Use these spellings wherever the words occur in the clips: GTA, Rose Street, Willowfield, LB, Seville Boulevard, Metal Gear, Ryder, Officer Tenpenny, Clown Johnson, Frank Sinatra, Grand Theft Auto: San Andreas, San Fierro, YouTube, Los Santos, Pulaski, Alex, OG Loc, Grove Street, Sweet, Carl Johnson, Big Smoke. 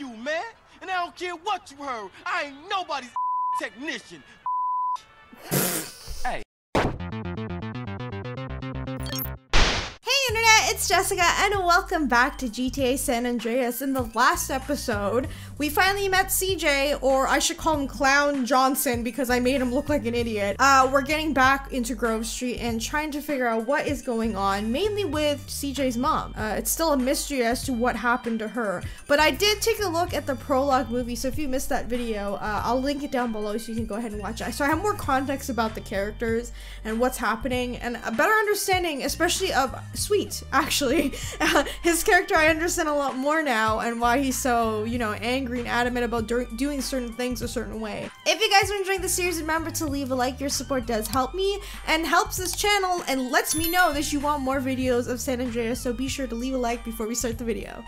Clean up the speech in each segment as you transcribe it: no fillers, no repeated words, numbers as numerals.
you, man. And I don't care what you heard. I ain't nobody's technician. Hey. Hey, Internet, it's Jessica, and welcome back to GTA San Andreas. In the last episode, we finally met CJ, or I should call him Clown Johnson because I made him look like an idiot. We're getting back into Grove Street and trying to figure out what is going on, mainly with CJ's mom. It's still a mystery as to what happened to her, but I did take a look at the prologue movie, so if you missed that video, I'll link it down below so you can go ahead and watch it. So I have more context about the characters and what's happening, and a better understanding, especially of Sweet, actually. His character I understand a lot more now, and why he's so, you know, angry and adamant about doing certain things a certain way. If you guys are enjoying the series, remember to leave a like. Your support does help me and helps this channel and lets me know that you want more videos of San Andreas, so be sure to leave a like before we start the video.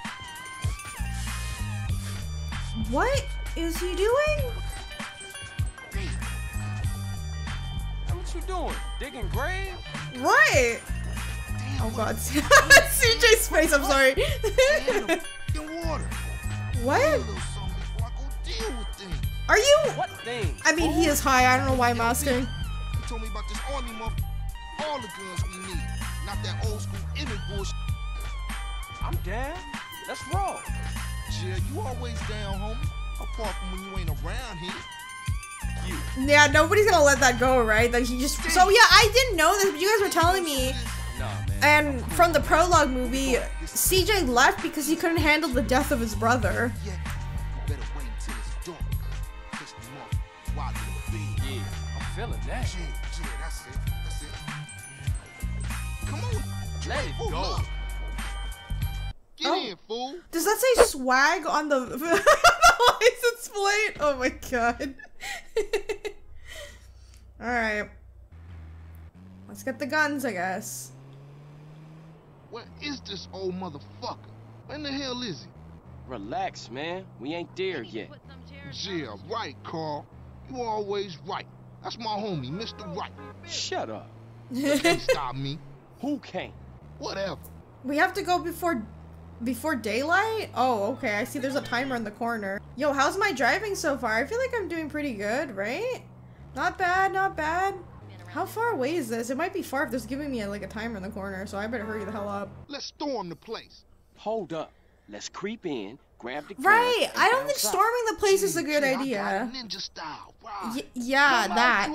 What is he doing? Hey. What you doing? Digging grave? What? Damn. Oh god. CJ's face, I'm sorry. Damn, in water. What? Are you? What thing? I mean, he is high. I don't know why I'm asking. He told me about this army mob, all the guns we need, not that old school image bullshit. I'm down. That's wrong. Yeah, you always down, homie. Apart from when you ain't around here. You. Yeah, nobody's gonna let that go, right? That he just. So yeah, I didn't know this, but you guys were telling me. And from the prologue movie, CJ left because he couldn't handle the death of his brother. Oh. Does that say swag on the license plate? Oh my god. Alright. Let's get the guns, I guess. Where is this old motherfucker? Where in the hell is he? Relax, man. We ain't there yet. Yeah, right, Carl. You always right. That's my homie, Mr. Right. Shut up. You can't stop me. Who can't? Whatever. We have to go before daylight? Oh, okay. I see there's a timer in the corner. Yo, how's my driving so far? I feel like I'm doing pretty good, right? Not bad, not bad. How far away is this? It might be far if there's giving me like a timer in the corner, so I better hurry the hell up. Let's storm the place. Hold up. Let's creep in, grab the right. I don't think storming the place is a good idea. Ninja style. Wow. Yeah, that.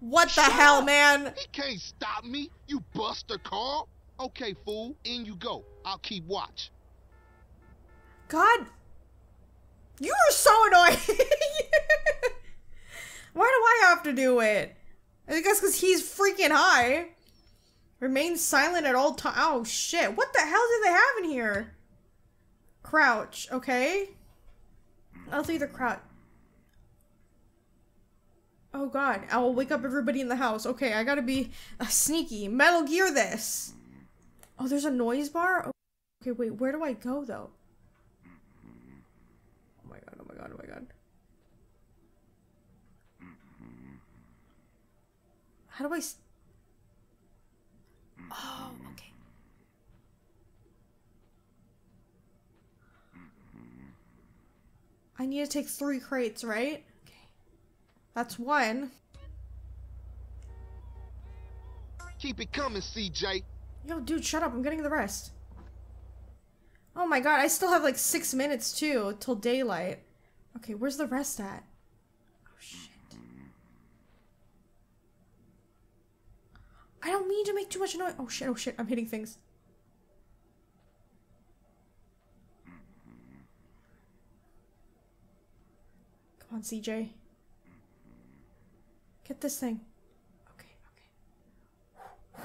What the hell, man? He can't stop me. You buster, Carl. Okay, fool. In you go. I'll keep watch. God, you are so annoying. Why do I have to do it? I think that's because he's freaking high. Remain silent at all times. Oh, shit. What the hell do they have in here? Crouch. Okay. I'll do the crouch. Oh, God. I will wake up everybody in the house. Okay, I gotta be sneaky. Metal Gear this. Oh, there's a noise bar? Okay, wait. Where do I go, though? Oh, my God. Oh, my God. Oh, my God. How do I oh, okay. I need to take 3 crates, right? Okay. That's one. Keep it coming, CJ. Yo, dude, shut up. I'm getting the rest. Oh my god, I still have like 6 minutes, too, till daylight. Okay, where's the rest at? I don't mean to make too much noise. Oh shit, I'm hitting things. Come on, CJ. Get this thing. Okay.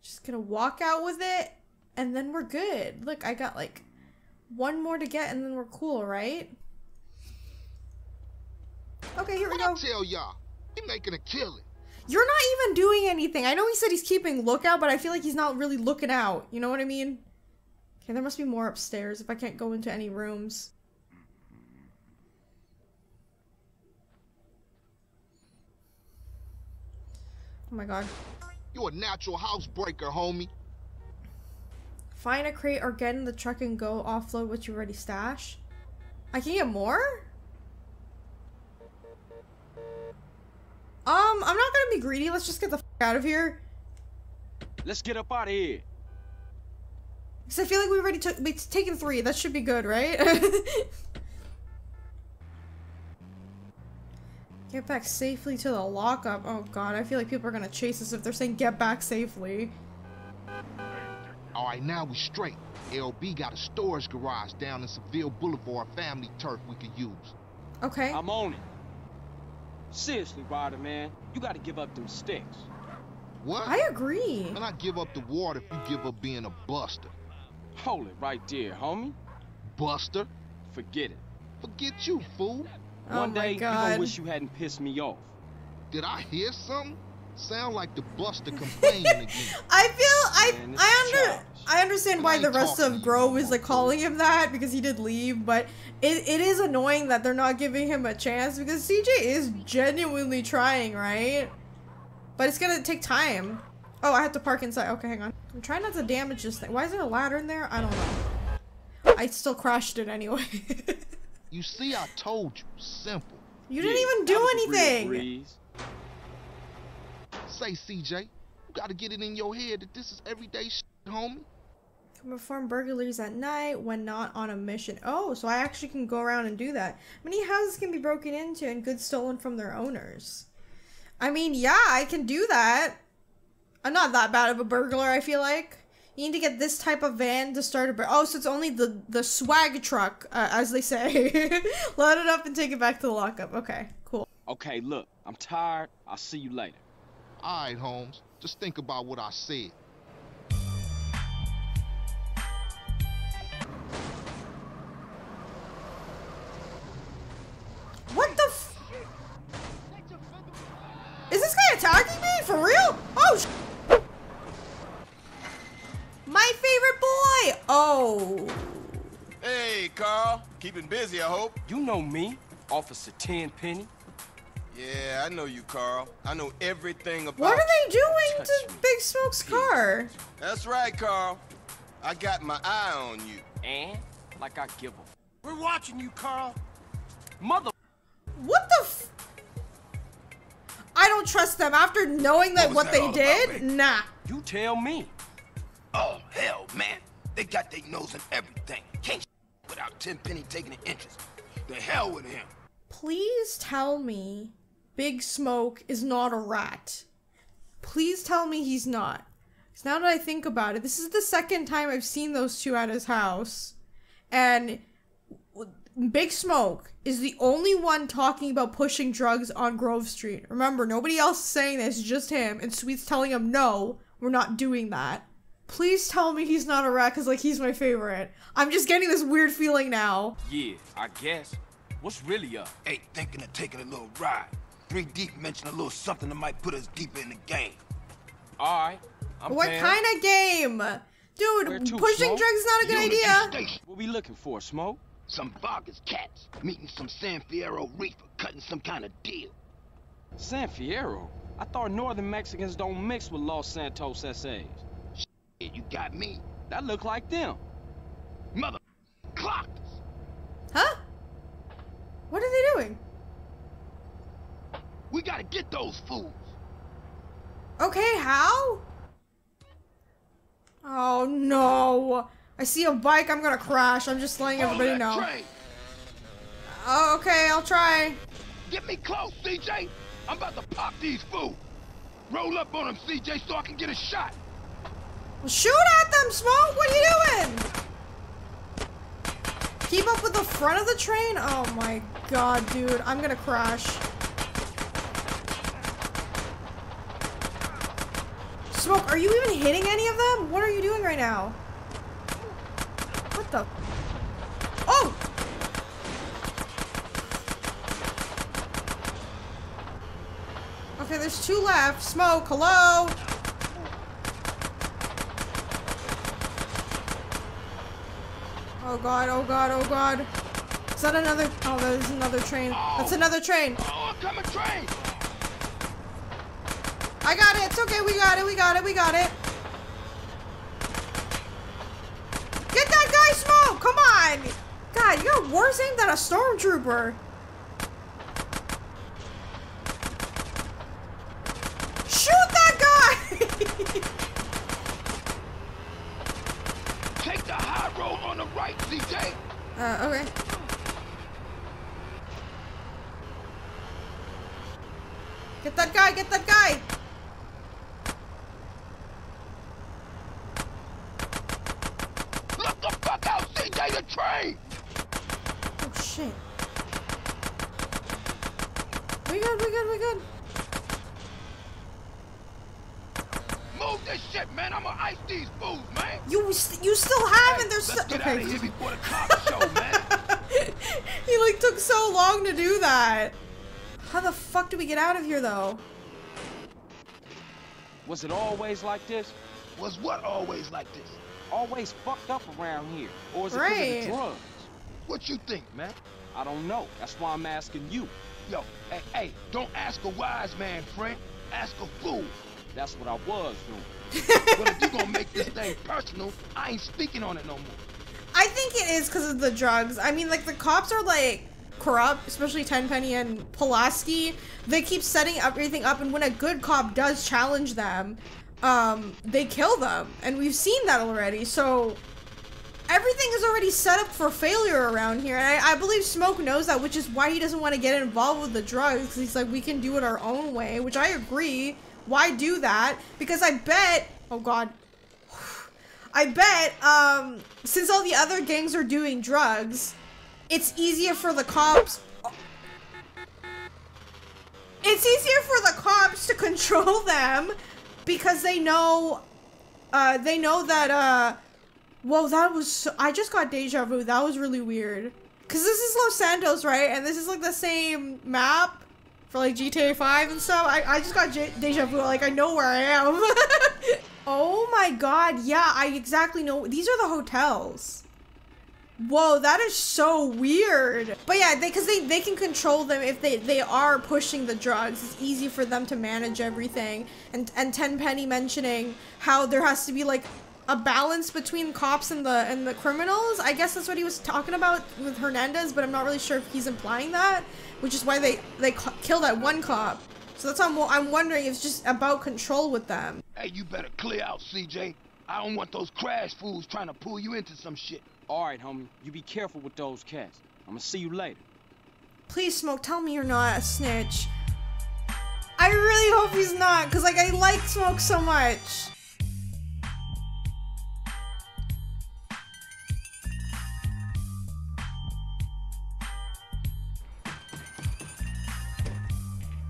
Just gonna walk out with it, and then we're good. Look, I got like 1 more to get, and then we're cool, right? Okay, here we go. What I tell y'all? He making a killing. You're not even doing anything. I know he said he's keeping lookout, but I feel like he's not really looking out. You know what I mean? Okay, there must be more upstairs if I can't go into any rooms. Oh my god. You're a natural housebreaker, homie. Find a crate or get in the truck and go offload what you already stashed. I can get more? I'm not gonna be greedy. Let's just get the f out of here. Let's get up out of here. Because I feel like we already took, we've taken 3. That should be good, right? Get back safely to the lockup. Oh god, I feel like people are gonna chase us if they're saying get back safely. Alright, now we straight. LB got a storage garage down in Seville Boulevard, family turf we could use. Okay. I'm on it. Seriously, Ryder, man. You gotta give up them sticks. What? I agree. And I give up the water if you give up being a buster. Hold it right there, homie. Buster? Forget it. Forget you, fool. One day, you gonna wish you hadn't pissed me off. Did I hear something? Sound like the buster complaining again. I understand why the rest of Grove is like calling him that, because he did leave, but it is annoying that they're not giving him a chance, because CJ is genuinely trying, right? But it's gonna take time. Oh, I have to park inside. Okay, hang on. I'm trying not to damage this thing. Why is there a ladder in there? I don't know. I still crashed it anyway. You see, I told you. Simple. You didn't even do anything. Say, CJ, you gotta get it in your head that this is everyday shit, homie. Can perform burglaries at night when not on a mission. Oh, so I actually can go around and do that. Many houses can be broken into and goods stolen from their owners. I mean, yeah, I can do that. I'm not that bad of a burglar, I feel like. You need to get this type of van to start a burglar. Oh, so it's only the swag truck, as they say. Load it up and take it back to the lockup. Okay, cool. Okay, look, I'm tired. I'll see you later. All right, Holmes. Just think about what I said. What the f... Is this guy attacking me? For real? Oh, sh... My favorite boy! Oh. Hey, Carl. Keeping busy, I hope. You know me, Officer Tenpenny. Yeah, I know you, Carl. I know everything about you. What are they doing to Big Smoke's car? That's right, Carl. I got my eye on you. And? Like I give them. We're watching you, Carl. Mother... What the f... I don't trust them after knowing that what they did? Nah. You tell me. Oh, hell, man. They got their nose in everything. Can't without Tenpenny taking an interest. The hell with him. Please tell me... Big Smoke is not a rat. Please tell me he's not. Because now that I think about it, this is the second time I've seen those two at his house. And Big Smoke is the only one talking about pushing drugs on Grove Street. Remember, nobody else is saying this, just him. And Sweet's telling him, no, we're not doing that. Please tell me he's not a rat, because, like, he's my favorite. I'm just getting this weird feeling now. Yeah, I guess. What's really up? Ain't thinking of taking a little ride. 3 Deep mentioned a little something that might put us deeper in the game. Alright, I'm What down. Kind of game? Dude, pushing drugs is not a good idea. What we looking for, Smoke? Some Vargas cats, meeting some San Fierro reefer, cutting some kind of deal. San Fierro? I thought northern Mexicans don't mix with Los Santos S.A.s. Shit, you got me. That look like them. Mother clocked us. Huh? What are they doing? We gotta get those fools. Okay, how? Oh no. I see a bike, I'm gonna crash. I'm just letting everybody know. Oh, okay, I'll try. Get me close, CJ. I'm about to pop these fools. Roll up on them, CJ, so I can get a shot. Well, shoot at them, Smoke. What are you doing? Keep up with the front of the train? Oh my god, dude. I'm gonna crash. Smoke, are you even hitting any of them? What are you doing right now? What the? Oh! Okay, there's 2 left. Smoke, hello? Oh god, oh god, oh god. Is that another? Oh, there's another train. Oh. That's another train. Oh, coming train! I got it. It's okay. We got it. We got it. We got it. worse ain't that a stormtrooper? Shoot that guy! Take the high road on the right, CJ. Okay. Get that guy! Get that guy! Look the fuck out, CJ! The train! Oh shit! We good! We good! We good! Move this shit, man! I'ma ice these fools, man! You still haven't! There's so— okay. Get out of here before the cops show, man! He like took so long to do that. How the fuck do we get out of here, though? Was it always like this? Was what always like this? Always fucked up around here. Or is it because of the drugs? What you think, man? I don't know. That's why I'm asking you. Yo, hey, hey, don't ask a wise man, friend. Ask a fool. That's what I was doing. Well, if you gonna make this thing personal, I ain't speaking on it no more. I think it is because of the drugs. I mean, like, the cops are, like, corrupt, especially Tenpenny and Pulaski. They keep setting everything up, and when a good cop does challenge them, they kill them, and we've seen that already. So everything is already set up for failure around here, and I believe Smoke knows that, which is why he doesn't want to get involved with the drugs, because he's like, we can do it our own way, which I agree. Why do that? Because I bet— oh god, I bet since all the other gangs are doing drugs, it's easier for the cops— it's easier for the cops to control them, because they know that, whoa, that was so— I just got deja vu. That was really weird. Cause this is Los Santos, right? And this is like the same map for like GTA 5 and stuff. I just got deja vu. Like, I know where I am. Oh my god. Yeah, I exactly know. These are the hotels. Whoa, that is so weird. But yeah, because they can control them if they are pushing the drugs. It's easy for them to manage everything. And Tenpenny mentioning how there has to be like a balance between cops and the criminals. I guess that's what he was talking about with Hernandez, but I'm not really sure if he's implying that, which is why they kill that one cop. So that's why I'm wondering if it's just about control with them. Hey, you better clear out, CJ. I don't want those crash fools trying to pull you into some shit. All right, homie, you be careful with those cats. I'm gonna see you later. Please, Smoke, tell me you're not a snitch. I really hope he's not, because, like, I like Smoke so much.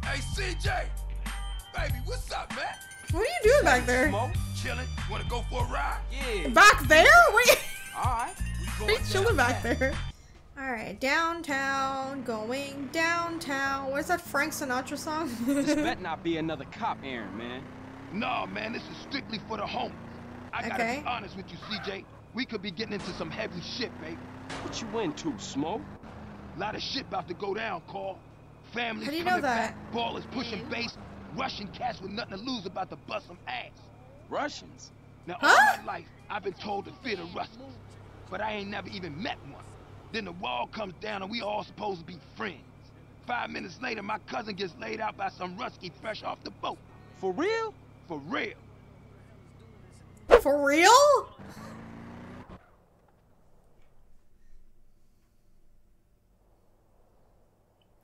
Hey, CJ! Baby, what's up, man? What are you doing back there? Smoke, chilling. Wanna go for a ride? Yeah. Back there? What are you— alright. He's chilling back there. Alright, downtown, going downtown. Where's that Frank Sinatra song? This better not be another cop errand, man. No, man, this is strictly for the homies. I gotta be honest with you, CJ. We could be getting into some heavy shit, babe. What you into, Smoke? A lot of shit about to go down, Carl. Family coming back, ballers pushing base, Russian cats with nothing to lose about to bust some ass. Russians? Now, all my life, I've been told to fear the Russians, but I ain't never even met one. Then the wall comes down and we all supposed to be friends. 5 minutes later, my cousin gets laid out by some Rusky fresh off the boat. For real? For real. For real?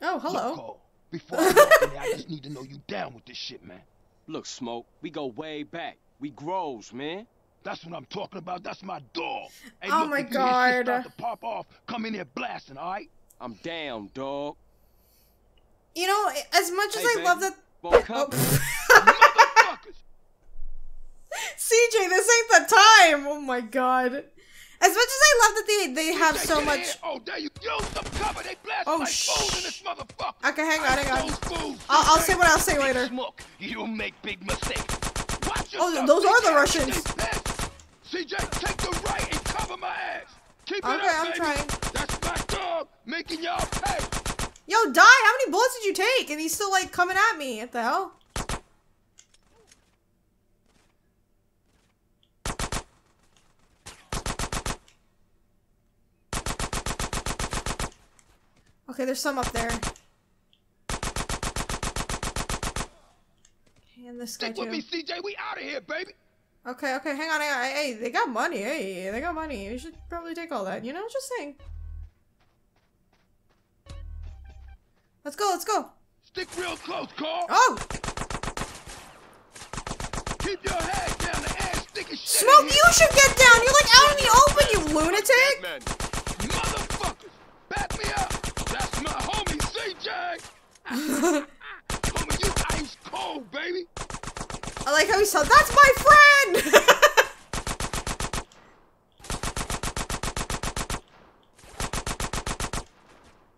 Oh, hello. Look, Cole, before I walk in there, I just need to know you down with this shit, man. Look, Smoke, we go way back. We grows, man. That's what I'm talking about. That's my dog. Hey, oh look, my god. If start to pop off, come in there blasting, all right? I'm down, dog. You know, as much as I love that— oh. CJ, this ain't the time. Oh my god. As much as I love that they have so much— oh, there you go. Some cover. They blast like fools in this motherfucker. Okay, hang on. I'll say what I'll say later. Smoke, you make big mistakes. Oh, those are the Russians. CJ, take the right and cover my ass. Keep it up, I'm trying. That's my dog making y'all pay. Yo, die! How many bullets did you take? And he's still like coming at me. What the hell? Okay, there's some up there. Okay, and this guy too. Stick with me, CJ. We out of here, baby. Okay, okay, hang on, hang on. Hey, they got money. Hey, they got money. We should probably take all that. You know, just saying. Let's go. Let's go. Stick real close, Carl. Oh. Keep your head down. The ass sticky shit. Smoke, you should get down. You're like out in the open, you lunatic. Motherfuckers, back me up. That's my homie CJ. Homie, you ice cold, baby. I like how he said, that's my friend!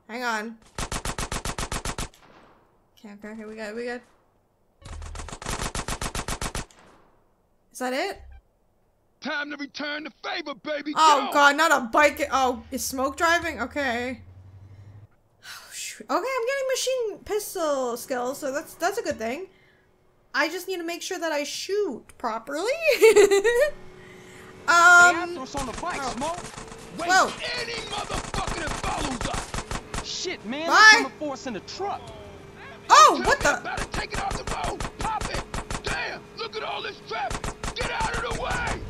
Hang on. Okay, okay, okay, we got it, we got it. Is that it? Time to return the favor, baby! Oh, go. God, not a bike. Oh, is Smoke driving? Okay. Oh, shoot. Okay, I'm getting machine pistol skills, so that's a good thing. I just need to make sure that I shoot properly. Whoa. Any motherfucker that follows us. Shit, man. Bye. Force in the truck. Oh, what the? Better take it off the road. Pop it. Damn, look at all this traffic. Get out of the way.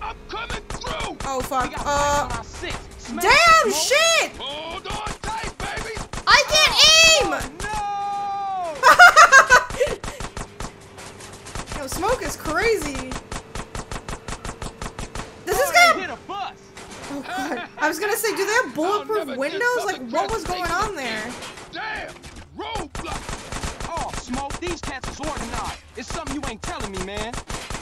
I'm coming through. Oh, fuck. Damn, shit. Hold on tight, baby. I can't aim. Yo, Smoke is crazy. Does this guy hit a bus? Oh god. I was gonna say, do they have bulletproof windows? Like, what was going on there? Damn! Roadblock! Oh, Smoke, these cats is organized. It's something you ain't telling me, man.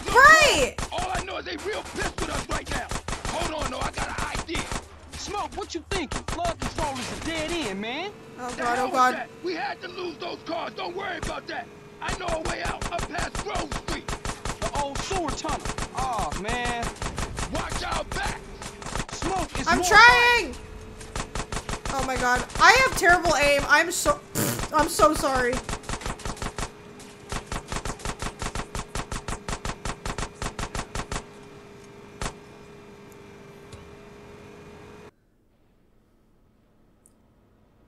Right! All I know is they real pissed with us right now. Hold on, though, I got an idea. Smoke, what you thinking? Flood control is a dead end, man. Oh god, oh god. We had to lose those cars. Don't worry about that. I know a way out, up past Rose Street. The old sewer tunnel. Oh man. Watch out back. Smoke is I'm trying! Fire. Oh my god. I have terrible aim. I'm so sorry.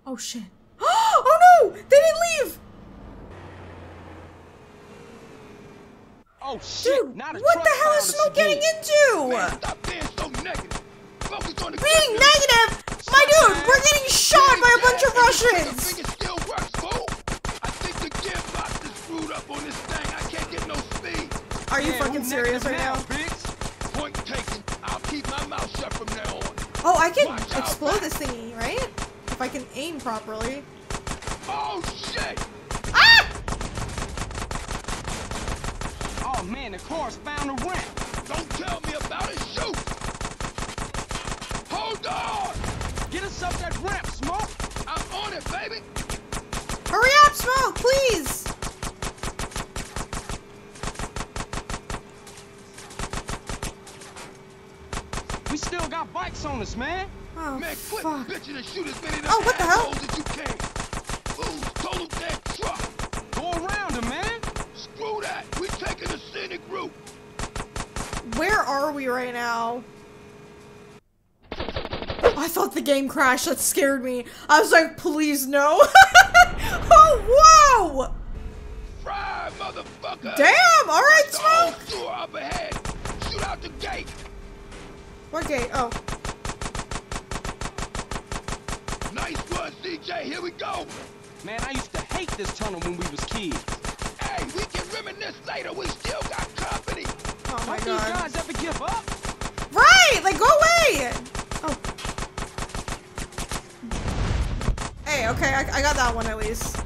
Oh shit. Oh no! They didn't leave! Oh, shit. Dude, not a what the hell is Smoke getting into? Man, stop being so negative. Focus on the being negative? My dude, we're getting shot by a bunch of Russians. I think it still works, fool. I think the gearbox is screwed up on this thing. I can't get no speed. Are you fucking serious right now? Bitch. Point taken. I'll keep my mouth shut from now on. Oh, I can explode this thingy, right? If I can aim properly. Oh, shit. Ah! Oh man, the car's found a ramp. Don't tell me about it, shoot! Hold on! Get us up that ramp, Smoke! I'm on it, baby! Hurry up, Smoke, please! We still got bikes on us, man! Oh, man, quit bitching and shoot as many of them assholes as you can! Fools, total dead truck! Go around him, man! Screw that! We taking a scenic route! Where are we right now? Oh, I thought the game crashed. That scared me. I was like, please no. Oh, whoa! Fry, motherfucker! Damn! Alright, Smoke! Up ahead. Shoot out the gate! What gate? Oh. Nice one, CJ. Here we go! Man, I used to hate this tunnel when we was kids. Hey, we can reminisce later. We still got company. Oh my god. Don't these guys ever give up? Right! Like, go away! Oh. Hey, okay, I got that one at least.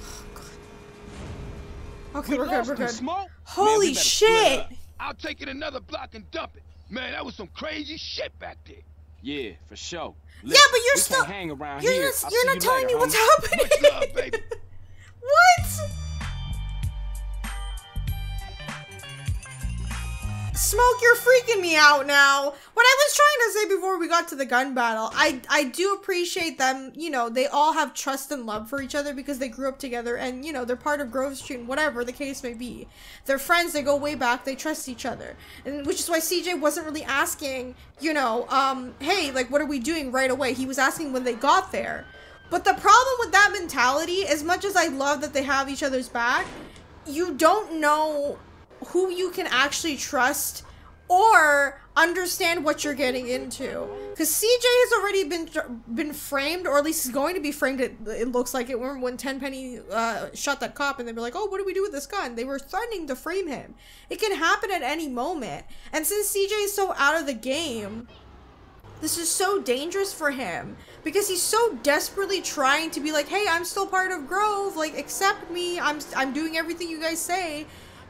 Oh, god. Okay, we're good, we're good. Smoke? Holy shit! I'll take it another block and dump it. Man, that was some crazy shit back there. Yeah, for sure. Listen, yeah, but you're still hang around here. You're not telling me what's happening. What's up, baby? What? Smoke, you're freaking me out now. What I was trying to say before we got to the gun battle, I do appreciate them. You know, they all have trust and love for each other because they grew up together and, you know, they're part of Grove Street and whatever the case may be. They're friends, they go way back, they trust each other. And which is why CJ wasn't really asking, you know, hey, like, what are we doing right away? He was asking when they got there. But the problem with that mentality, as much as I love that they have each other's back, you don't know who you can actually trust or understand what you're getting into. Because CJ has already been framed, or at least is going to be framed, it looks like it. Remember when Tenpenny shot that cop and they were like, oh, what do we do with this gun? They were threatening to frame him. It can happen at any moment. And since CJ is so out of the game, this is so dangerous for him because he's so desperately trying to be like, hey, I'm still part of Grove, like, accept me, I'm doing everything you guys say,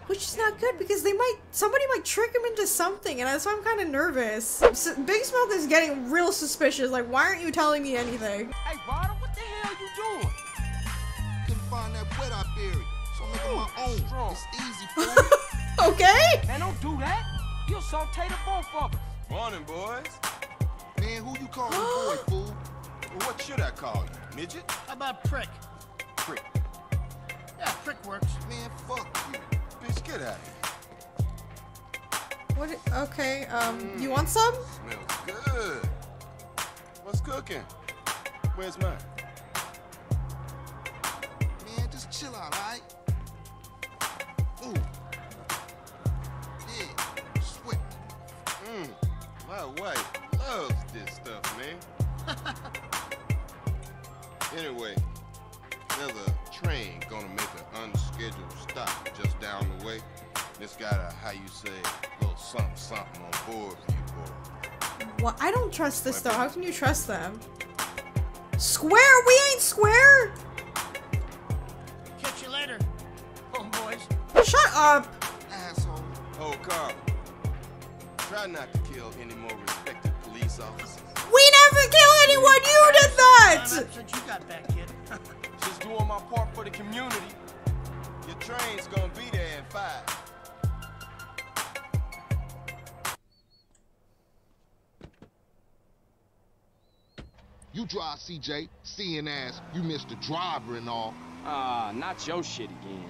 which is not good because they might, somebody might trick him into something, and that's why I'm kind of nervous. So Big Smoke is getting real suspicious, like, why aren't you telling me anything? Hey, Ryder, what the hell you doing? Couldn't find that wet I buried, so I'm making my own. Strong. It's easy for me. Okay? Man, don't do that. You'll saute the both of us. Morning, boys. Man, who you calling boy, fool? Well, what should I call you, midget? How about prick? Prick. Yeah, prick works. Man, fuck you. Bitch, get out of here. What? Okay, you want some? Smells good. What's cooking? Where's mine? Man, just chill out, all right? Ooh. Yeah, sweat. My wife loves this stuff, man. Anyway, there's a train gonna make an unscheduled stop just down the way. This got a, how you say, little something something on board for you, boy. Well, I don't trust this though. How can you trust them? Square, we ain't square. Catch you later, homeboys. Shut up, asshole. Oh, Carl. Try not to kill any more respected police officers. We never kill anyone! You did that! Since you got that, kid. Just doing my part for the community. Your train's gonna be there at 5. You drive, CJ. Seeing ass, you missed the driver and all. Not your shit again.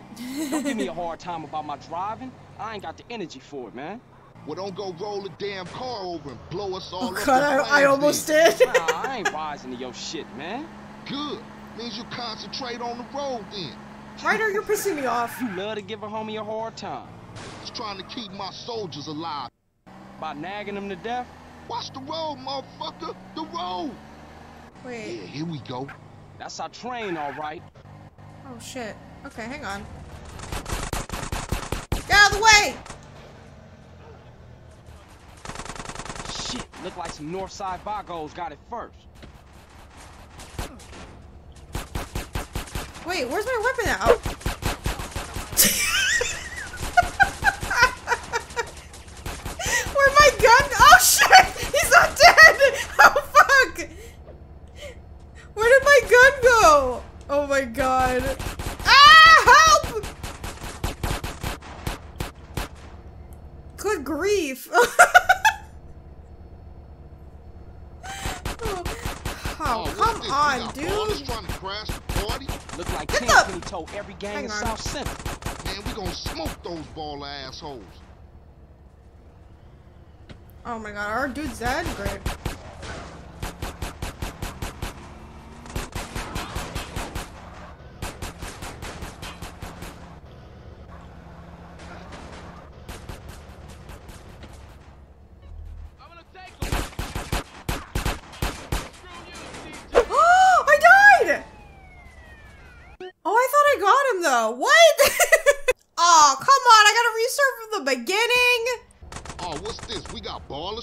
Don't give me a hard time about my driving. I ain't got the energy for it, man. Well, don't go roll a damn car over and blow us all up. God, I almost did. Nah, I ain't rising to your shit, man. Good. Means you concentrate on the road then. Ryder, you're pissing me off. You love to give a homie a hard time. Just trying to keep my soldiers alive. By nagging them to death? Watch the road, motherfucker. The road. Wait. Yeah, here we go. That's our train, all right. Oh, shit. Okay, hang on. Get out of the way! Look like some Northside Bogos got it first. Wait, where's my weapon at? Oh. Where my gun? Oh shit! He's not dead! Oh fuck! Where did my gun go? Oh my god. Ah! Help! Good grief. On, dude. Trying to crash the party. Look like Tenpenny told every gang in South Central. Man, we gonna smoke those ball assholes. Oh my god, our dude's dead? Great.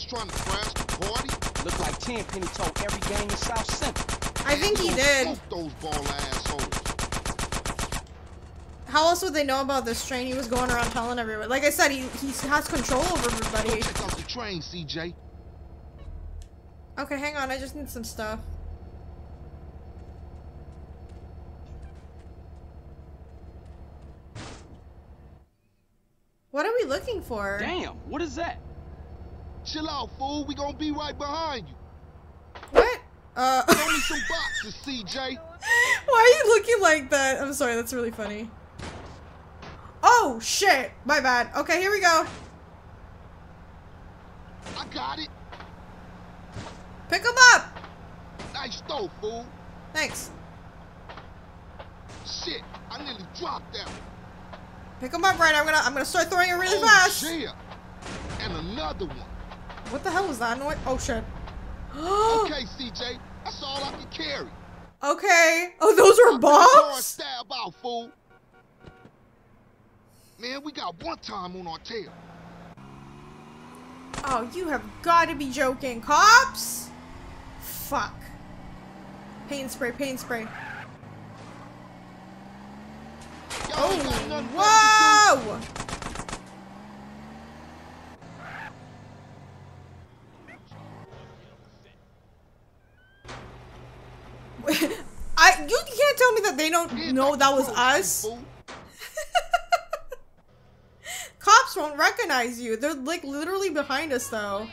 Trying to crash the party? Look like Tenpenny told every gang in South Central. I think he did. Those ball assholes. How else would they know about this train? He was going around telling everyone. Like I said, he has control over everybody. Go check out the train, CJ. Okay, hang on. I just need some stuff. What are we looking for. Damn, what is that? Chill out, fool. We gonna be right behind you. What? Throw me some boxes, CJ. Why are you looking like that? I'm sorry, that's really funny. Oh, shit. My bad. Okay, here we go. I got it. Pick him up. Nice throw, fool. Thanks. Shit, I nearly dropped that one. Pick him up, right? I'm gonna start throwing it really fast. Yeah. And another one. What the hell was that noise? Oh shit. Okay, CJ, that's all I can carry. Okay. Oh, those were bombs? Stab out, fool. Man, we got one time on our tail. Oh, you have got to be joking, cops! Fuck. Paint spray, paint spray. Oh, whoa! You can't tell me that they don't know that was us. Cops won't recognize you. They're like literally behind us though.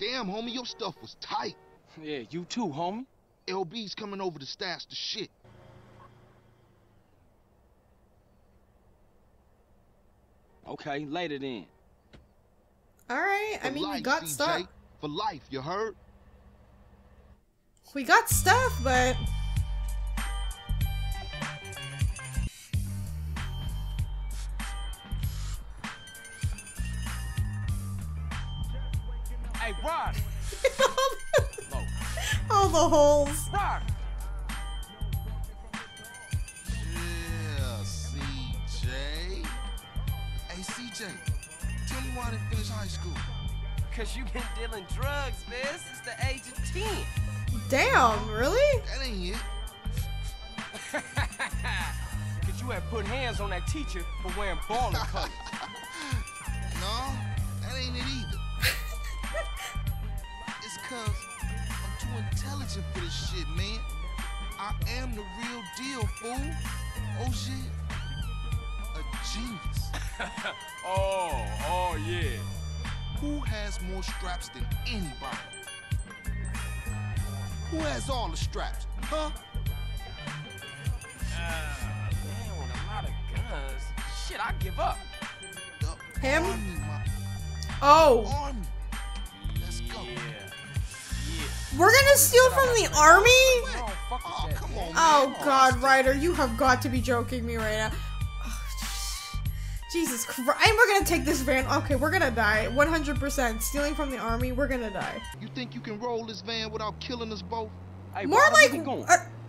Damn, homie, your stuff was tight. Yeah, you too, homie. LB's coming over to stash the shit. Okay, later then. Alright, I mean, we got stuff. For life, you heard? We got stuff, but... Hey, Rod! All the holes. Rod. Yeah, CJ. Hey, CJ, tell me why I didn't finish high school. Because you been dealing drugs, man, since the age of 10. Damn, really? That ain't it. Because you had put hands on that teacher for wearing baller colors. No, that ain't it either. It's because I'm too intelligent for this shit, man. I am the real deal, fool. Oh, shit. A genius. oh, yeah. Who has more straps than anybody? Who has all the straps, huh? Man, with a lot of guns. Shit, I give up. The him? Army, army. Let's go. Yeah. We're gonna steal from the army? Oh, come on, man. Oh, God, Ryder, you have got to be joking me right now. Oh, Jesus Christ. And we're gonna take this van. Okay, we're gonna die. 100%. Stealing from the army, we're gonna die. You think you can roll this van without killing us both? Hey, more like...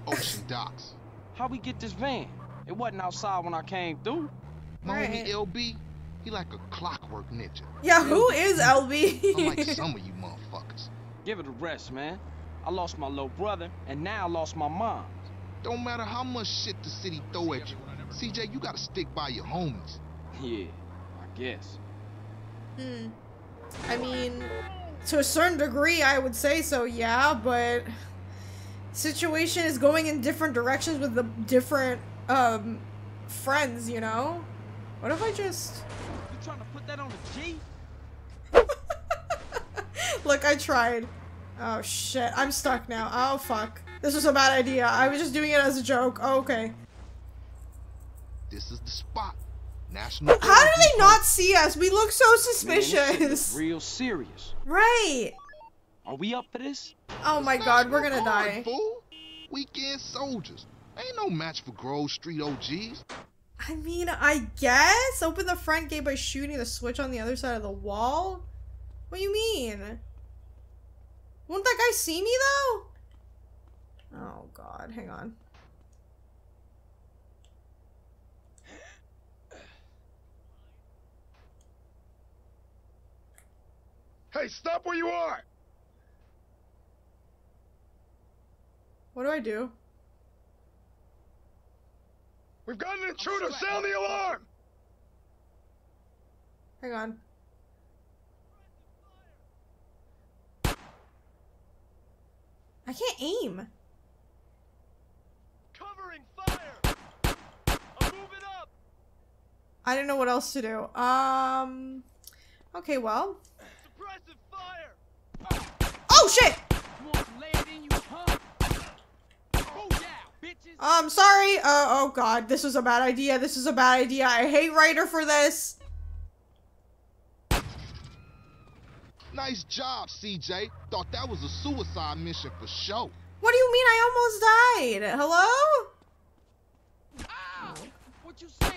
Ocean Docks. How we get this van? It wasn't outside when I came through. My homie LB, he like a clockwork ninja. Yeah, who is LB? I'm like some of you motherfuckers. Give it a rest, man. I lost my little brother, and now I lost my mom. Don't matter how much shit the city throw at you. CJ, you gotta stick by your homies. Yeah, I guess. I mean, to a certain degree, I would say so, yeah, but... Situation is going in different directions with the different friends, you know. What if I just... You trying to put that on a G? Look, I tried. Oh shit, I'm stuck now. Oh fuck, this was a bad idea. I was just doing it as a joke. Oh, okay. This is the spot. National. How do they not see us? We look so suspicious. Man, real serious. Right. Are we up for this? Oh my God, we're gonna die. Fool. Weekend soldiers. Ain't no match for Grove Street OGs. I mean, I guess? Open the front gate by shooting the switch on the other side of the wall? What do you mean? Won't that guy see me though? Oh God, hang on. Hey, stop where you are! What do? We've got an intruder! Sound the alarm! Hang on. I can't aim. Covering fire! I'm moving up! I didn't know what else to do. Okay, well. Suppressive fire. Oh shit! I'm sorry. Oh god, this is a bad idea. This is a bad idea. I hate Ryder for this. Nice job, CJ. Thought that was a suicide mission for show. What do you mean? I almost died. Hello? Ah, what you saying?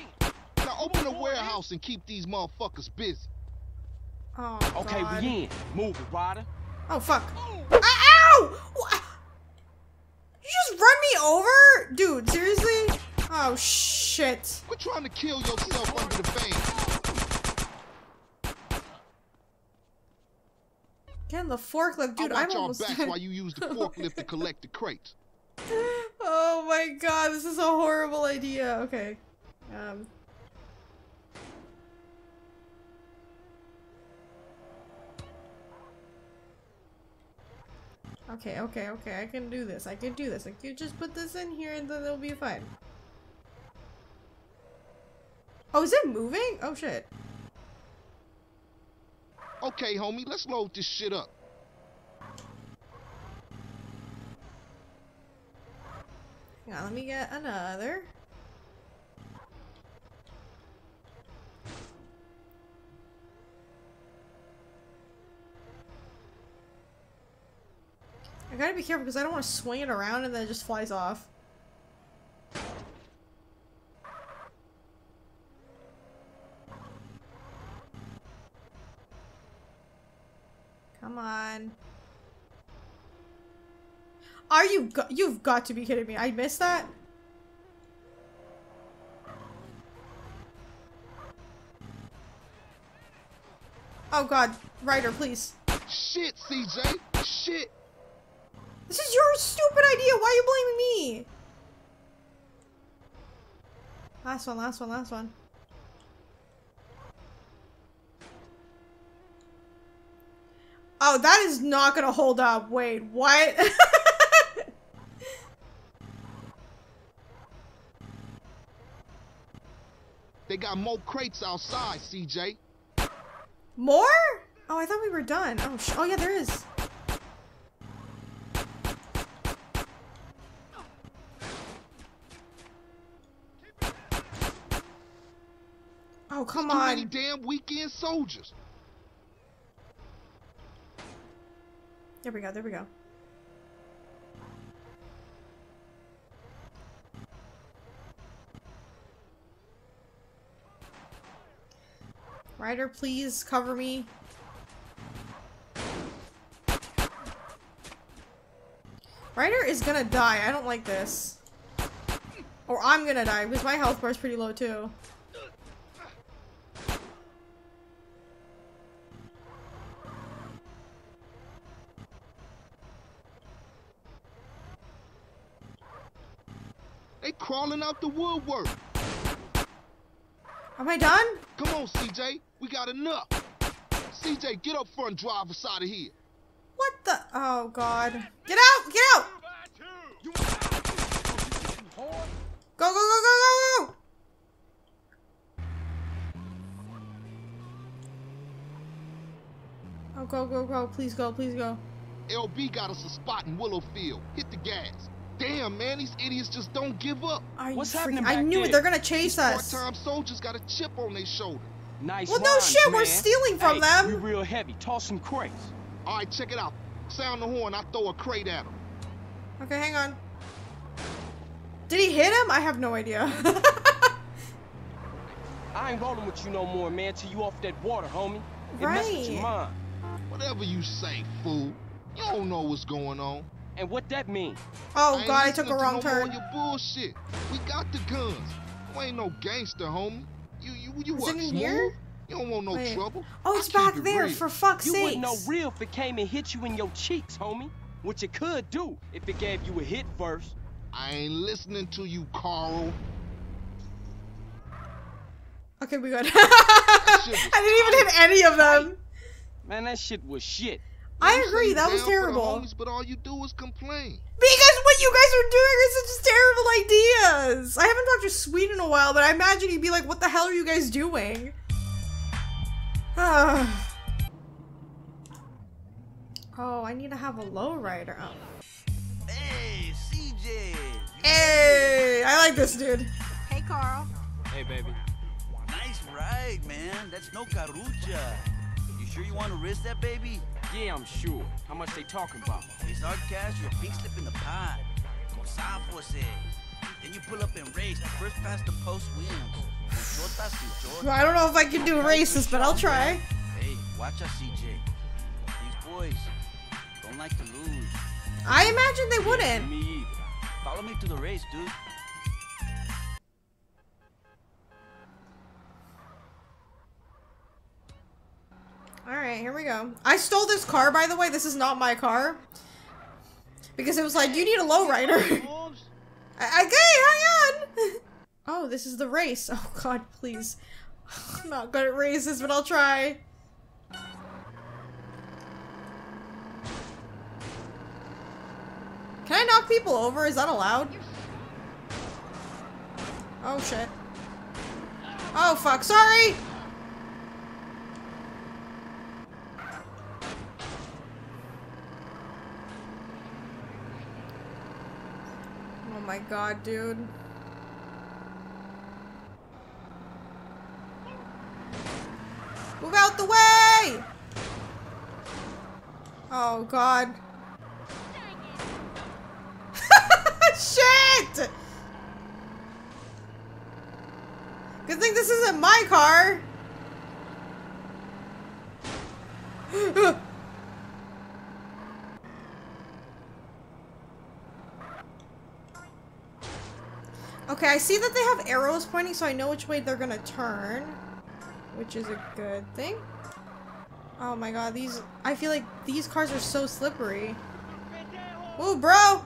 Now open the warehouse and keep these motherfuckers busy. Oh, okay, god. We in. Move it, Ryder. Oh fuck. Oh. Ow! What? You just run me over? Dude, seriously? Oh, shit. Quit trying to kill yourself under the vein. Again, the forklift. Dude, I'm almost dead. I want y'all back while you use the forklift to collect the crates. Oh my god, this is a horrible idea. Okay. Okay, okay, okay, I can do this, I can do this. I can just put this in here and then it'll be fine. Oh, is it moving? Oh, shit. Okay, homie, let's load this shit up. Hang on, let me get another. I gotta be careful because I don't want to swing it around and then it just flies off. Come on. Are you you've got to be kidding me. I missed that? Oh god, Ryder, please. Shit, CJ. Shit. This is your stupid idea! Why are you blaming me? Last one, last one, last one. Oh, that is not gonna hold up. Wait, what? They got more crates outside, CJ. More? Oh, I thought we were done. Oh, oh yeah, there is. Oh, come on. Too many damn weekend soldiers. There we go, there we go. Ryder, please cover me. Ryder is gonna die. I don't like this. Or I'm gonna die because my health bar is pretty low too. Crawling out the woodwork. Am I done? Come on, CJ. We got enough. CJ, get up front and drive us out of here. What the? Oh, God. Get out! Get out! Go, go, go, go, go, go! Oh, go, go, go. Please go, please go. LB got us a spot in Willowfield. Hit the gas. Damn, man, these idiots just don't give up. What's happening? I knew it. They're gonna chase us. Part-time soldiers got a chip on their shoulder. Nice. Well, no shit, we're stealing from them. We're real heavy. Toss some crates. All right, check it out. Sound the horn. I throw a crate at him. Okay, hang on. Did he hit him? I have no idea. I ain't rolling with you no more, man. Till you off that water, homie. Right. It messed with your mind. Whatever you say, fool. You don't know what's going on. And what that mean? Oh god, I took a wrong turn. Your bullshit. We got the guns. You ain't no gangster, homie. You work smooth. You don't want no trouble. Oh, it's back there, for fuck's sake. You wouldn't know real if it came and hit you in your cheeks, homie. What you could do if it gave you a hit first. I ain't listening to you, Carl. Okay, we got I didn't even hit any of them. Man, that shit was shit. I agree, that was terrible. Homies, but all you do is complain. Because what you guys are doing are such terrible ideas. I haven't talked to Sweet in a while, but I imagine he'd be like, what the hell are you guys doing? Oh, I need to have a lowrider up. Hey, CJ. Hey, I like this dude. Hey, Carl. Hey, baby. Nice ride, man. That's no carucha. You sure you want to risk that, baby? Yeah, I'm sure. How much they talking about? It's our cash, your pink slip in the pot. Then you pull up and race. First past the post wins. Well, I don't know if I can do races, but I'll try. Hey, watch us, CJ. Boys don't like to lose. I imagine they wouldn't. Me Follow me to the race, dude. All right, here we go. I stole this car, by the way. This is not my car. Because it was like, you need a lowrider. Okay, hang on. Oh, this is the race. Oh, God, please. I'm not good at races, but I'll try. Can I knock people over? Is that allowed? Oh shit. Oh fuck, sorry! Oh my god, dude. Move out the way! Oh god. Shit! Good thing this isn't my car. Okay, I see that they have arrows pointing, so I know which way they're gonna turn, which is a good thing. Oh my god, I feel like these cars are so slippery. Ooh, bro!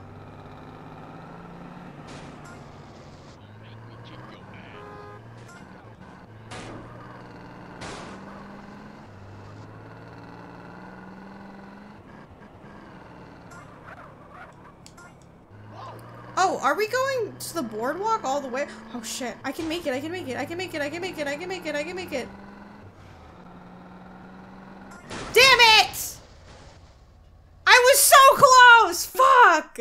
Are we going to the boardwalk all the way? Oh shit, I can make it, I can make it, I can make it, I can make it, I can make it, I can make it. Damn it! I was so close! Fuck!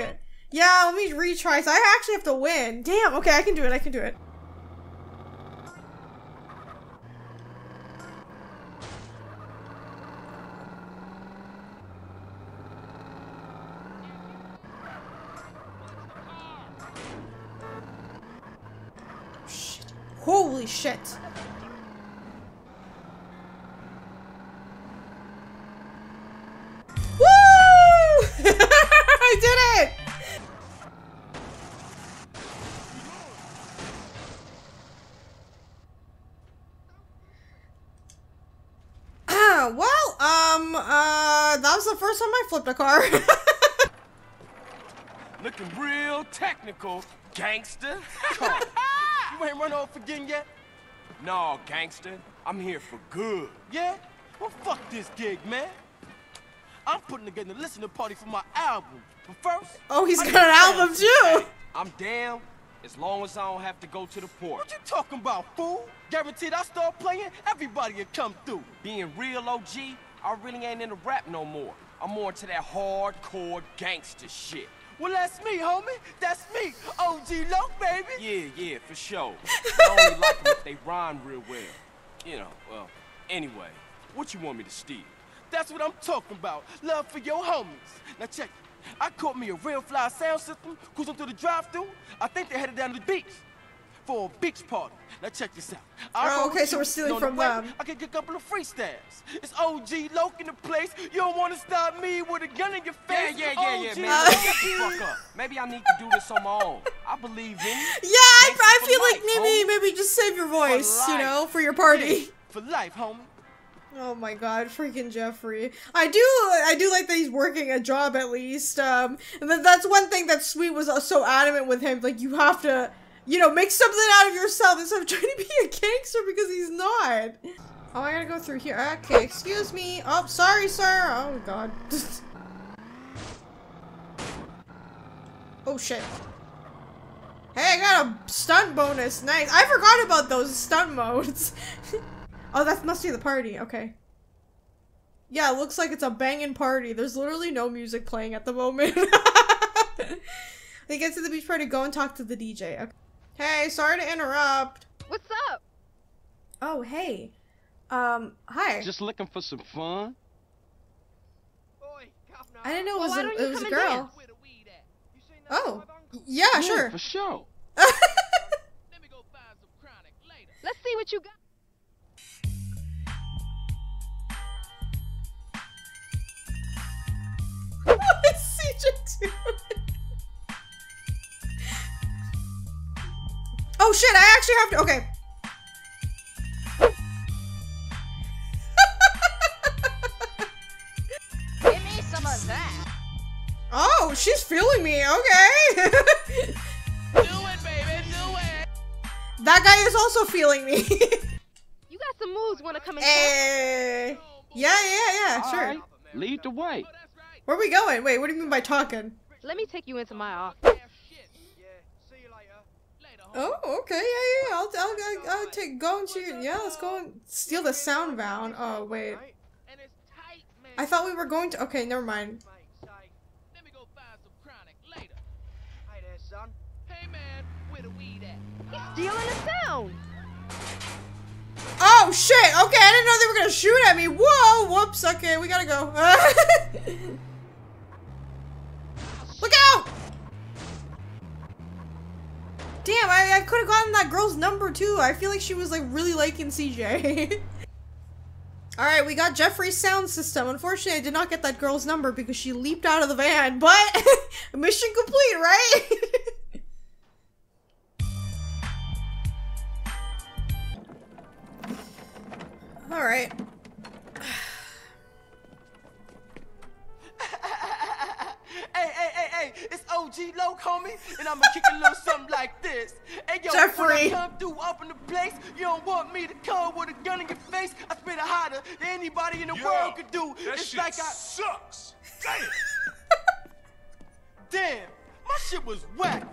Yeah, let me retry, so I actually have to win. Damn, okay, I can do it, I can do it. Holy shit. Woo! I did it! Well, that was the first time I flipped a car. Looking real technical, gangster. You ain't run off again yet? No, gangster. I'm here for good. Yeah? Well, fuck this gig, man. I'm putting together a listening party for my album. But first... Oh, he's got an album, too! I'm down as long as I don't have to go to the port. What you talking about, fool? Guaranteed I start playing, everybody will come through. Being real, OG, I really ain't into rap no more. I'm more into that hardcore gangster shit. Well, that's me, homie. That's me. OG Loc, baby. Yeah, for sure. I only like them if they rhyme real well. You know, well, anyway, what you want me to steal? That's what I'm talking about. Love for your homies. Now, check it. I caught me a real fly sound system, cruising through the drive-thru. I think they headed down to the beach for a beach party. Now, check this out. Oh, okay, so we're stealing from them. I can get a couple of freestyles. It's OG Loc in the place. You don't want to stop me with a gun in your face. Yeah, man. Shut the fuck up. Maybe I need to do this on my own. I believe in you. Yeah, I feel like maybe just save your voice, you know, for your party. For life, homie. Oh my god, freaking Jeffrey. I do like that he's working a job at least. And that's one thing that Sweet was so adamant with him. Like, you have to... You know, make something out of yourself instead of trying to be a gangster because he's not. Oh, I gotta go through here. Okay, excuse me. Oh, sorry, sir. Oh, God. Oh, shit. Hey, I got a stunt bonus. Nice. I forgot about those stunt modes. Oh, that must be the party. Okay. Yeah, it looks like it's a banging party. There's literally no music playing at the moment. They get to the beach party, go and talk to the DJ. Okay. Hey, sorry to interrupt. What's up? Oh, hey. Hi. Just looking for some fun. I didn't know it was a girl. Oh, yeah, sure. For sure. Let's see what you got. What is CJ doing? Oh shit, I actually have to. Okay. Give me some of that. Oh, she's feeling me. Okay. Do it, baby. Do it. That guy is also feeling me. You got some moves. Want to come in? Hey. Yeah. All sure. Right. Lead the way. Where are we going? Wait, what do you mean by talking? Let me take you into my office. Oh, okay, yeah. I'll take, go and shoot. Yeah, let's go and steal the sound bound. Oh, wait. I thought we were going to. Okay, never mind. He's stealing the sound. Oh shit! Okay, I didn't know they were gonna shoot at me. Whoa! Whoops. Okay, we gotta go. Look out! Damn, I could have gotten that girl's number too. I feel like she was like really liking CJ. Alright, we got Jeffrey's sound system. Unfortunately, I did not get that girl's number because she leaped out of the van, but mission complete, right? Alright. Hey, it's OG Loc, homie, and I'ma kick a little something like this. Hey, yo, Jeffrey. When I come through up in the place, you don't want me to come with a gun in your face. I spit it hotter than anybody in the world could do. That it's shit like sucks. Damn. Damn, my shit was whack.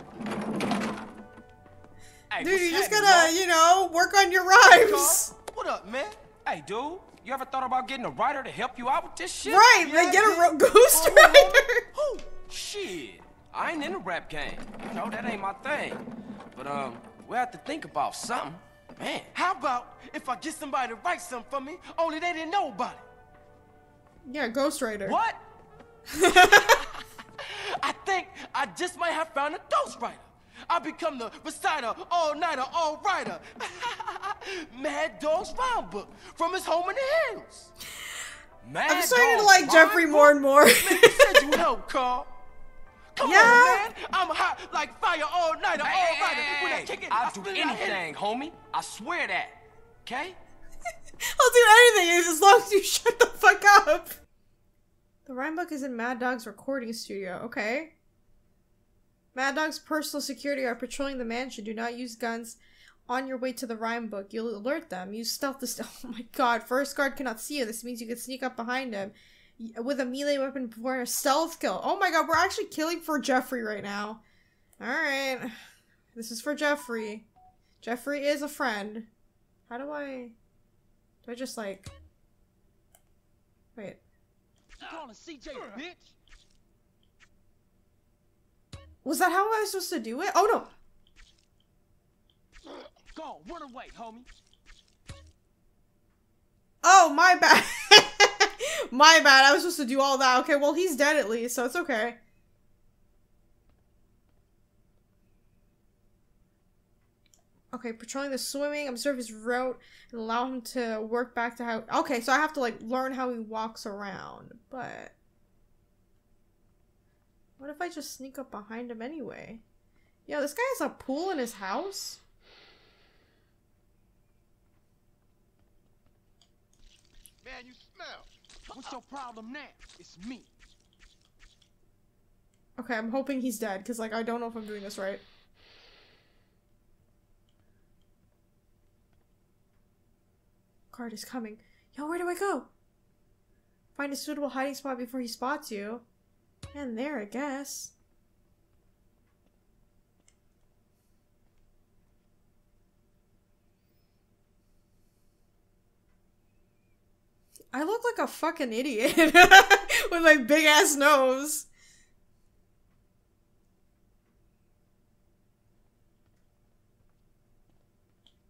Hey, dude, you just gotta, you know, work on your rhymes. What up, man? Hey, dude. You ever thought about getting a writer to help you out with this shit? Right, they get a ghost writer. Who? Shit, I ain't in the rap game. No, that ain't my thing. But we have to think about something, man. How about if I get somebody to write something for me? Only they didn't know about it. Yeah, ghost writer. What? I think I just might have found a ghost writer. I become the reciter, all-nighter, all-writer. Madd Dogg's rhyme book from his home in the hills. Madd I'm starting to like Jeffrey more and more. Man, you said you helped, Carl. Come on, man. I'm hot like fire all-nighter, all-writer. When I kick it, I'll do anything, homie. I swear that. Okay? I'll do anything as long as you shut the fuck up. The rhyme book is in Madd Dogg's recording studio. Okay. Madd Dogg's personal security are patrolling the mansion. Do not use guns on your way to the rhyme book. You'll alert them. Use stealth to oh my god. First guard cannot see you. This means you can sneak up behind him with a melee weapon before a stealth kill. Oh my god, we're actually killing for Jeffrey right now. Alright. This is for Jeffrey. Jeffrey is a friend. How do I... do I just like... wait. You calling CJ, bitch? Was that how I was supposed to do it? Oh no! Go, run away, homie. Oh, my bad. My bad. I was supposed to do all that. Okay, well he's dead at least, so it's okay. Okay, patrolling the swimming, observe his route, and allow him to work back to how. Okay, so I have to like learn how he walks around, but. What if I just sneak up behind him anyway? Yo, this guy has a pool in his house? Man, you smell. What's your problem now? It's me. Okay, I'm hoping he's dead, because like I don't know if I'm doing this right. card is coming. Yo, where do I go? Find a suitable hiding spot before he spots you. And there, I guess. I look like a fucking idiot with my big ass nose.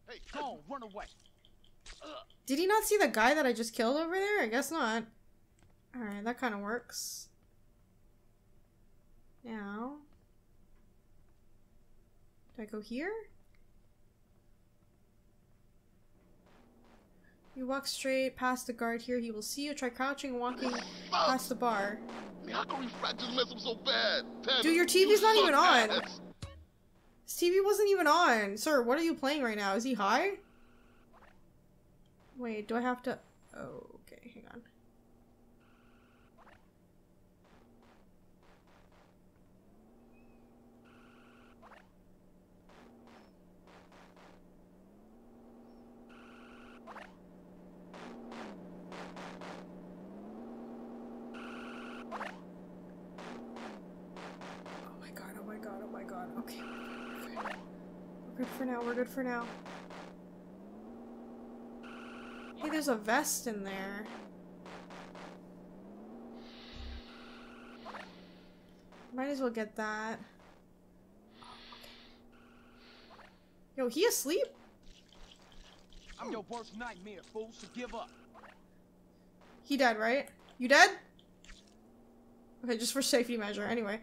Hey, go, run away. Did he not see the guy that I just killed over there? I guess not. Alright, that kind of works. Now... do I go here? You walk straight past the guard here, he will see you. Try crouching and walking past the bar. How can we fragilism so bad? Dude, your TV's not even on! His TV wasn't even on! Sir, what are you playing right now? Is he high? Wait, do I have to... oh, okay, hang on. We're good for now. Hey, there's a vest in there. Might as well get that. Yo, he asleep? I'm your worst nightmare, fool, so give up. He dead, right? You dead? Okay, just for safety measure, anyway.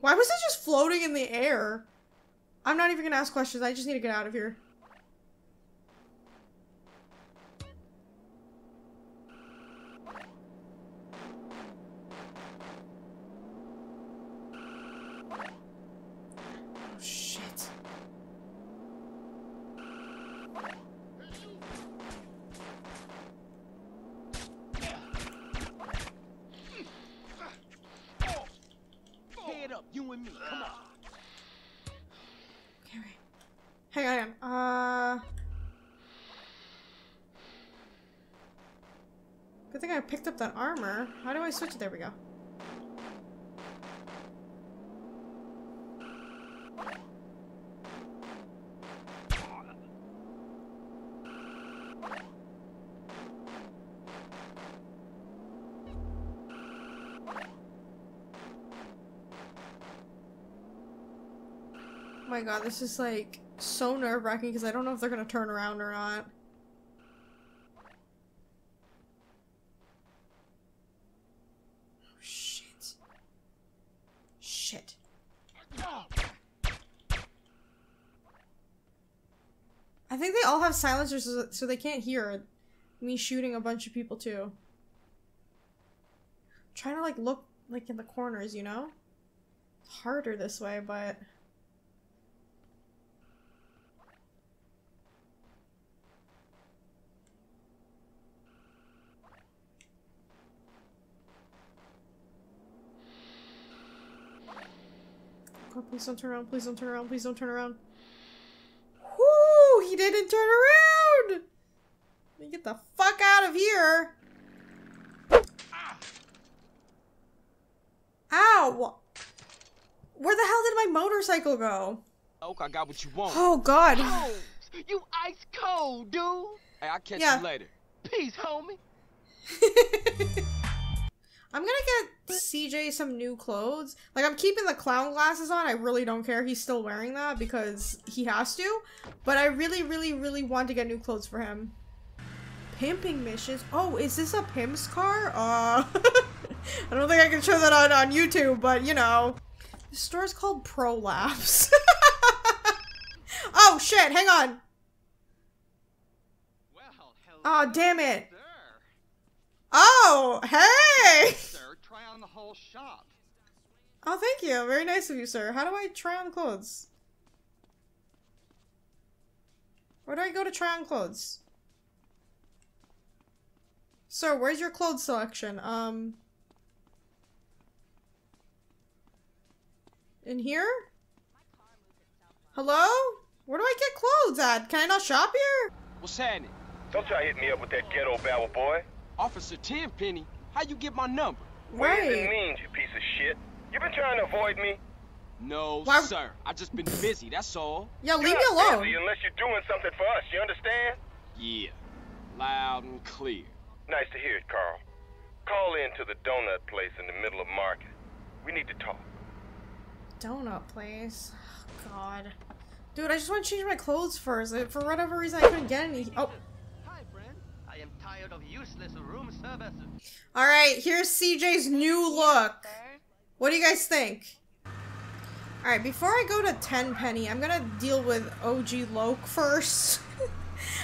Why was it just floating in the air? I'm not even gonna ask questions. I just need to get out of here. Oh, shit. You and me, come on. Okay, wait. Hang on. Good thing I picked up that armor. How do I switch it? There we go. Oh my god, this is like so nerve-wracking because I don't know if they're gonna turn around or not. Oh shit. Shit. I think they all have silencers so they can't hear me shooting a bunch of people too. I'm trying to like look like in the corners, you know? It's harder this way, but... oh, please don't turn around, please don't turn around, please don't turn around. Whoo! He didn't turn around! Let me get the fuck out of here! Ow! Where the hell did my motorcycle go? Okay, I got what you want. Oh, God. Oh, you ice cold, dude! Hey, I'll catch you later. Peace, homie! I'm gonna get CJ some new clothes. Like, I'm keeping the clown glasses on. I really don't care. He's still wearing that because he has to. But I really, really, really want to get new clothes for him. Pimping missions? Oh, is this a pimp's car? I don't think I can show that on YouTube, but, you know. This store's called Prolapse. Oh, shit. Hang on. Oh, damn it. Oh, hey! Sir, try on the whole shop. Oh, thank you. Very nice of you, sir. How do I try on clothes? Where do I go to try on clothes? Sir, where's your clothes selection? In here? Hello? Where do I get clothes at? Can I not shop here? What's happening? Don't try hitting me up with that ghetto babble, boy. Officer Tenpenny, how you get my number? What does it mean, you piece of shit? You been trying to avoid me? No, sir. I just been busy, that's all. Yeah, leave me alone. Busy unless you're doing something for us, you understand? Yeah. Loud and clear. Nice to hear it, Carl. Call in to the donut place in the middle of market. We need to talk. Donut place? Oh, God. Dude, I just want to change my clothes first. For whatever reason, I couldn't get any. Oh. Hi, friend. I am tired of useless room service. All right, here's CJ's new look. What do you guys think? All right, before I go to Tenpenny, I'm gonna deal with OG Loc first.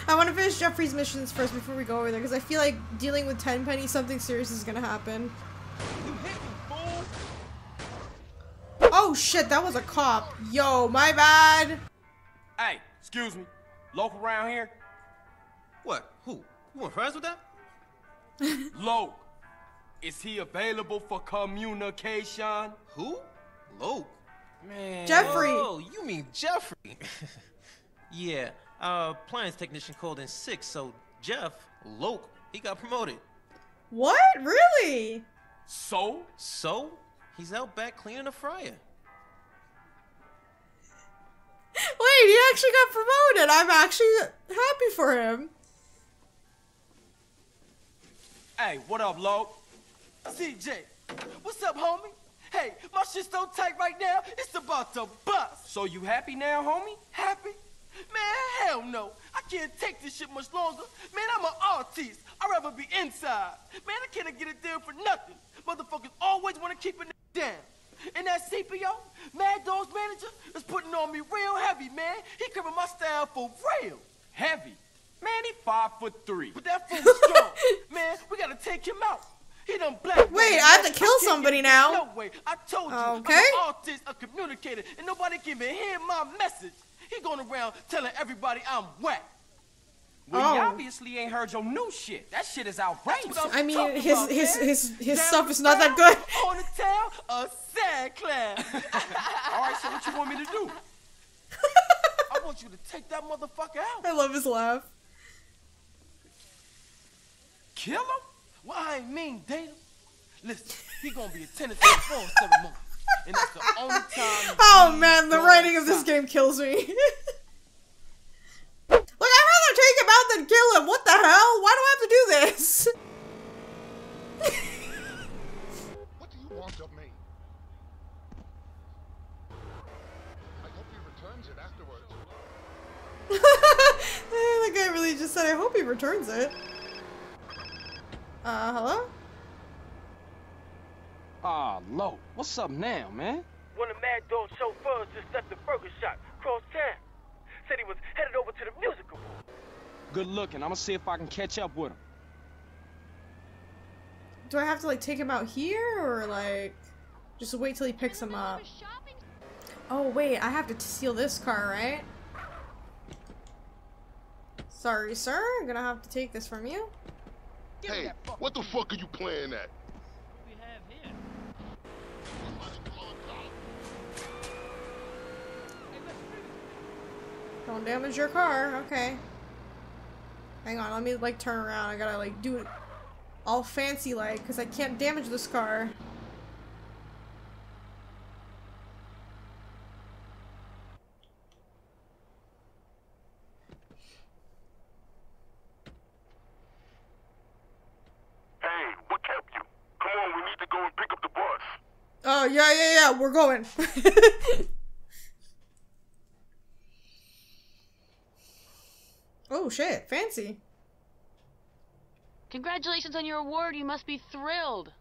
I want to finish Jeffrey's missions first before we go over there, because I feel like dealing with Tenpenny, something serious is gonna happen. You hit me, fool. Oh shit, that was a cop. Yo, my bad. Hey, excuse me, Loc around here? What? Who? You want friends with that? Loc, is he available for communication? Who? Loc. Man. Jeffrey! Oh, you mean Jeffrey? Yeah, our appliance technician called in sick, so Jeff, Loc, he got promoted. What? Really? So? So? He's out back cleaning a fryer. Wait, he actually got promoted! I'm actually happy for him. Hey, what up, Loc? CJ, what's up, homie? Hey, my shit's so tight right now, it's about to bust. So you happy now, homie? Happy? Man, hell no. I can't take this shit much longer. Man, I'm an artist. I'd rather be inside. Man, I can't get it there for nothing. Motherfuckers always want to keep it down. And that CPO, Madd Dogg's manager, is putting on me real heavy, man. He covering my style for real. Heavy? Man, he 5'3". But that fool's strong. Man, we got to take him out. He done black. Wait, I have to kill somebody now. No way. I told you. Okay. I'm an artist, a communicator, and nobody can even hear my message. He going around telling everybody I'm whack. Well, he obviously ain't heard your new shit. That shit is outrageous. I mean, his stuff is not that good. On the tail, a sad clown. All right, so what you want me to do? I want you to take that motherfucker out. I love his laugh. Kill him? Well, I ain't mean date him. Listen, he gonna be attending to the phone 7 months. And that's the only time. Oh man, the writing of this game kills me. Look, I'd rather take him out than kill him. What the hell? Why do I have to do this? What do you want of me? I hope he returns it afterwards. That guy really just said, I hope he returns it. Hello? Ah, Loc. What's up now, man? One of Madd Dogg's chauffeurs just left the burger shop across town. Said he was headed over to the music award. Good looking. I'm gonna see if I can catch up with him. Do I have to, like, take him out here, or, like, just wait till he picks him up? Oh, wait. I have to steal this car, right? Sorry, sir. I'm gonna have to take this from you. Hey, what the fuck are you playing at? We have here. Don't damage your car. Okay. Hang on, let me, like, turn around. I gotta, like, do it all fancy like, because I can't damage this car. Oh, yeah, we're going. Oh, shit, fancy. Congratulations on your award, you must be thrilled.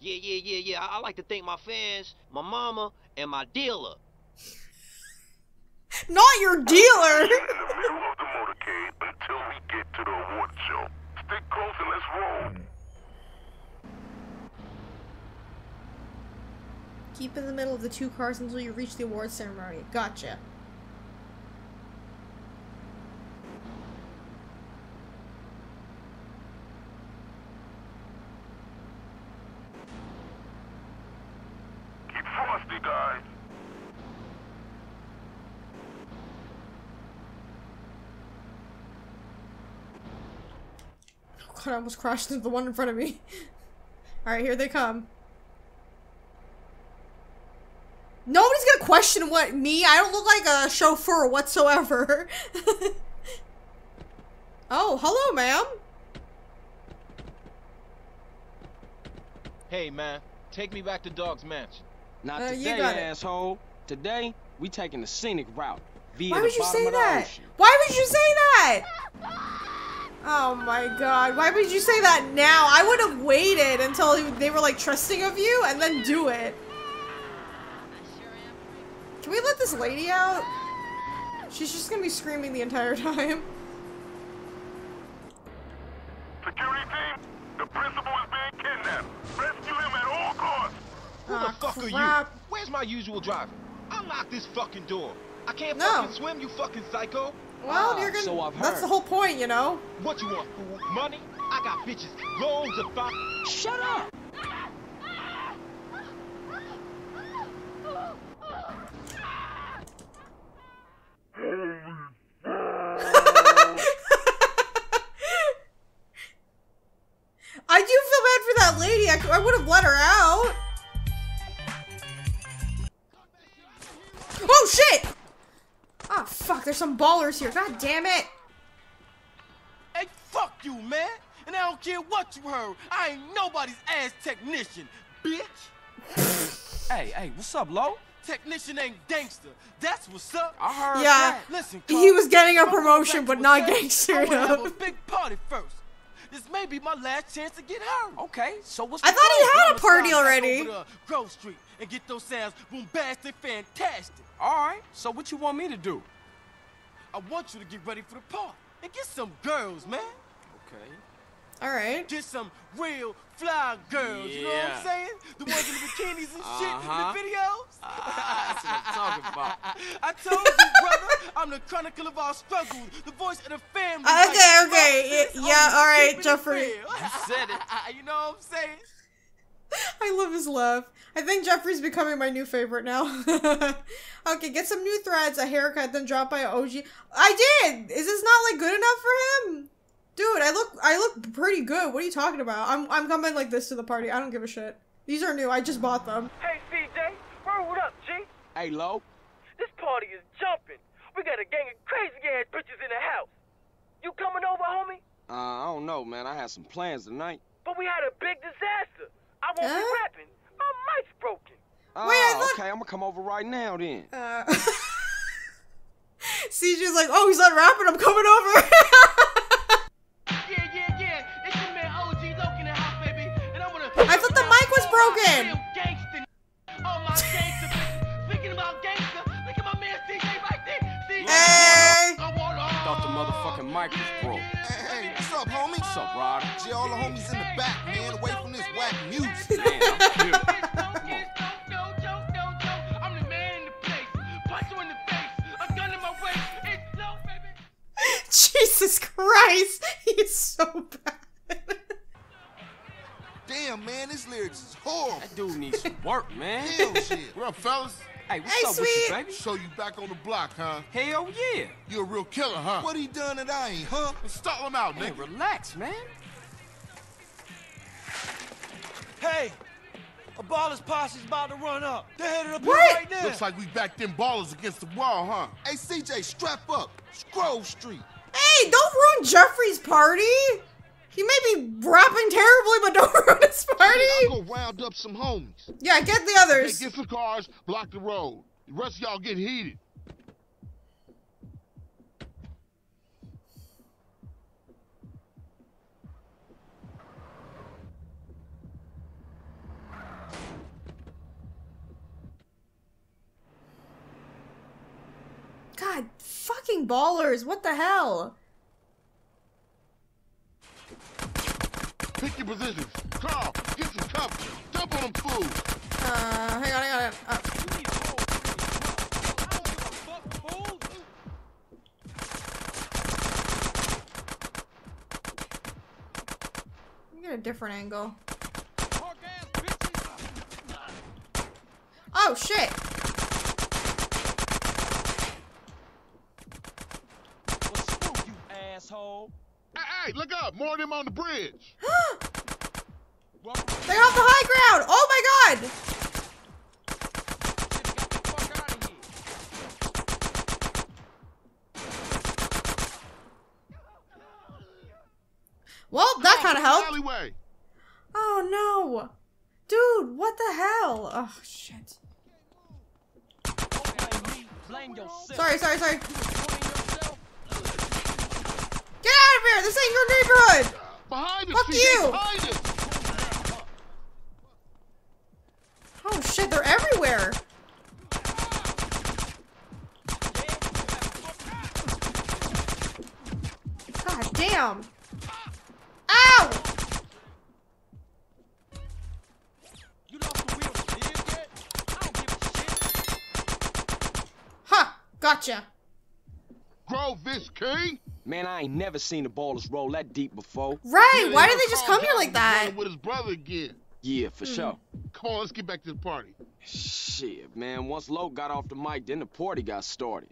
Yeah, I like to thank my fans, my mama, and my dealer. Not your dealer! In the middle of the motorcade until we get to the award show. Stick close and let's roll. Keep in the middle of the two cars until you reach the awards ceremony. Gotcha. Keep frosty, guys. God, I almost crashed into the one in front of me. Alright, here they come. Nobody's gonna question what me. I don't look like a chauffeur whatsoever. Oh, hello, ma'am. Hey, man. Take me back to Dogg's mansion. Not today, asshole. Today, we taking the scenic route. Why would you say that? Why would you say that? Oh my God. Why would you say that now? I would have waited until they were like trusting of you and then do it. Can we let this lady out? She's just gonna be screaming the entire time. Security team, the principal is being kidnapped. Rescue him at all costs. Who the fuck are you? Where's my usual driver? Unlock this fucking door. I can't fucking swim, you fucking psycho. Well, you're gonna. So I've heard. That's the whole point, you know. What you want? Money? I got bitches. Loads of fuck. Shut up. I do feel bad for that lady. I would have let her out. Oh shit! Oh fuck, there's some ballers here. God damn it! Hey, fuck you, man! And I don't care what you heard. I ain't nobody's ass technician, bitch. Hey, what's up, Lo? Technician ain't gangster. That's what's up. I heard that. Listen, Carl, he was getting a promotion, but not gangster. I wanna have a big party first. This may be my last chance to get home. Okay, so what's I thought he had a party already. Grove Street and get those sounds bombastic, fantastic. All right, so what you want me to do? I want you to get ready for the party and get some girls, man. Okay. All right. Get some real fly girls. Yeah. You know what I'm saying? The ones in the bikinis and shit in the videos. That's what I'm talking about. I told you, brother. I'm the chronicle of our struggles, the voice of the family. Okay. Yeah. All right, Jeffrey. You said it. You know what I'm saying? I love his laugh. I think Jeffrey's becoming my new favorite now. Okay, get some new threads, a haircut, then drop by OG. I did. Is this not like good enough for him? Dude, I look pretty good. What are you talking about? I'm coming like this to the party. I don't give a shit. These are new. I just bought them. Hey, CJ. What up, G? Hey, Lo. This party is jumping. We got a gang of crazy-ass bitches in the house. You coming over, homie? I don't know, man. I had some plans tonight. But we had a big disaster. I won't be rapping. My mic's broken. Okay. I'm gonna come over right now, then. CJ's like, oh, he's not rapping. I'm coming over. I thought the mic was broken. Hey! I thought the motherfucking mic was broke. Hey, what's up, homie? What's up, Ryder? See all the homies in the back, man, away from this whack music. Man, I'm here. I'm the man in the place. Punch you in the face. A gun in my waist. It's low, baby. Jesus Christ, he's so bad. Damn, man, this lyrics is horrible. That dude needs some work, man. Hell shit. What up, fellas? Hey, what's up with you, baby? So you back on the block, huh? Hell yeah. You a real killer, huh? What he done that I ain't, huh? Let's stall him out, nigga. Relax, man. Hey, a baller's posse's about to run up. They're headed up here right now. Looks like we backed them ballers against the wall, huh? Hey, CJ, strap up. Grove Street. Hey, don't ruin Jeffrey's party. He may be rapping terribly, but don't ruin his party. I'll go round up some homies. Yeah, get the others. Hey, get some cars, block the road. The rest of y'all get heated. God, fucking ballers. What the hell? Pick your positions. Carl, get some cover. Jump on them fools. Hang on. You get a different angle. Oh shit. What's up, you asshole? Hey, look up! More of them on the bridge! They're off the high ground! Oh my god! Well, that kind of helped. Oh no! Dude, what the hell? Oh shit. Sorry. Get out of here! This ain't your neighborhood! Fuck you! Oh shit, they're everywhere! God damn! Ow! Ha! Gotcha! Grove this key? Man, I ain't never seen the ballers roll that deep before. Right, why did they just come here like that? With his brother again. Yeah, for sure. Come on, let's get back to the party. Shit, man, once Loc got off the mic, then the party got started.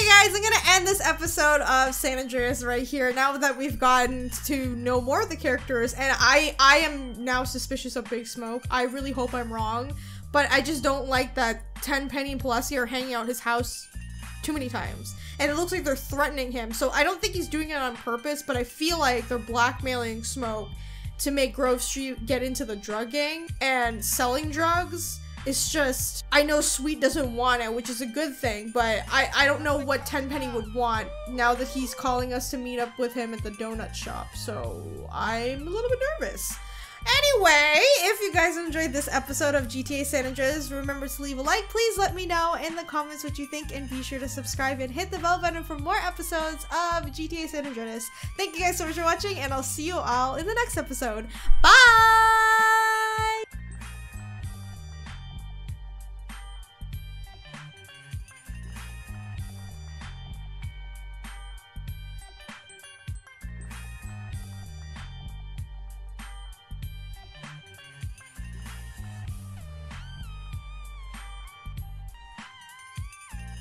Okay guys, I'm gonna end this episode of San Andreas right here. Now that we've gotten to know more of the characters, and I am now suspicious of Big Smoke. I really hope I'm wrong, but I just don't like that Tenpenny and Pulaski are hanging out his house too many times. And it looks like they're threatening him, so I don't think he's doing it on purpose, but I feel like they're blackmailing Smoke to make Grove Street get into the drug gang and selling drugs. It's just, I know Sweet doesn't want it, which is a good thing, but I don't know what Tenpenny would want now that he's calling us to meet up with him at the donut shop, so I'm a little bit nervous. Anyway, if you guys enjoyed this episode of GTA San Andreas, remember to leave a like. Please let me know in the comments what you think, and be sure to subscribe and hit the bell button for more episodes of GTA San Andreas. Thank you guys so much for watching, and I'll see you all in the next episode. Bye!